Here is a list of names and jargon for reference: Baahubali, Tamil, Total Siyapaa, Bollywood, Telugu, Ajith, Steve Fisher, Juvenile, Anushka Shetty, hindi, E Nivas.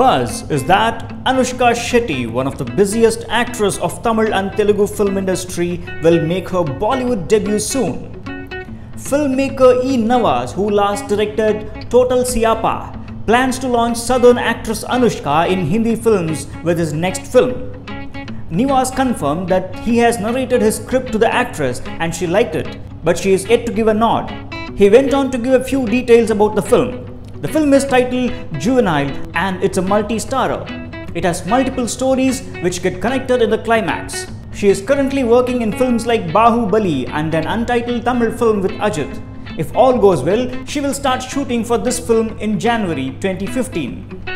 Buzz is that Anushka Shetty, one of the busiest actress of Tamil and Telugu film industry, will make her Bollywood debut soon. Filmmaker E Nivas, who last directed Total Siyapaa, plans to launch Southern actress Anushka in Hindi films with his next film. Nivas confirmed that he has narrated his script to the actress and she liked it, but she is yet to give a nod. He went on to give a few details about the film. The film is titled Juvenile and it's a multi-starrer. It has multiple stories which get connected in the climax. She is currently working in films like Baahubali and an untitled Tamil film with Ajith. If all goes well, she will start shooting for this film in January 2015.